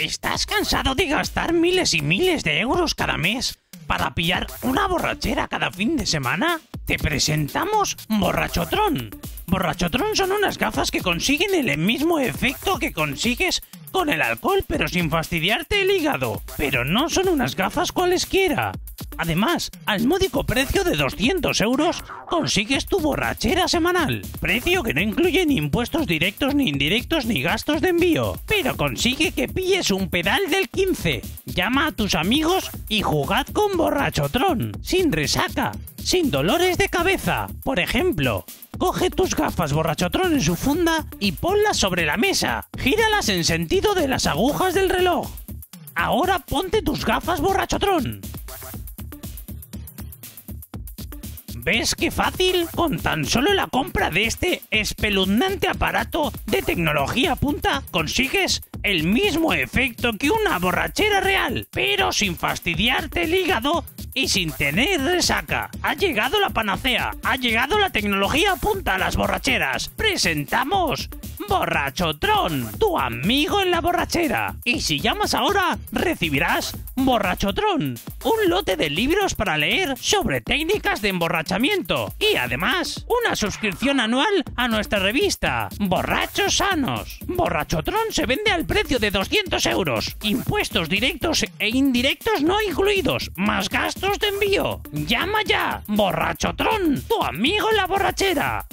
¿Estás cansado de gastar miles y miles de euros cada mes para pillar una borrachera cada fin de semana? Te presentamos Borrachotrón. Borrachotrón son unas gafas que consiguen el mismo efecto que consigues con el alcohol, pero sin fastidiarte el hígado. Pero no son unas gafas cualesquiera. Además, al módico precio de 200 euros consigues tu borrachera semanal. Precio que no incluye ni impuestos directos ni indirectos ni gastos de envío. Pero consigue que pilles un pedal del 15. Llama a tus amigos y jugad con Borrachotrón. Sin resaca, sin dolores de cabeza. Por ejemplo, coge tus gafas Borrachotrón en su funda y ponlas sobre la mesa. Gíralas en sentido de las agujas del reloj. Ahora ponte tus gafas Borrachotrón. ¿Ves qué fácil? Con tan solo la compra de este espeluznante aparato de tecnología punta, consigues el mismo efecto que una borrachera real, pero sin fastidiarte el hígado y sin tener resaca. Ha llegado la panacea, ha llegado la tecnología punta a las borracheras. Presentamos Borrachotrón, tu amigo en la borrachera. Y si llamas ahora, recibirás Borrachotrón, un lote de libros para leer sobre técnicas de emborrachamiento y además una suscripción anual a nuestra revista Borrachos Sanos. Borrachotrón se vende al precio de 200 euros, impuestos directos e indirectos no incluidos, más gastos de envío. Llama ya, Borrachotrón, tu amigo en la borrachera.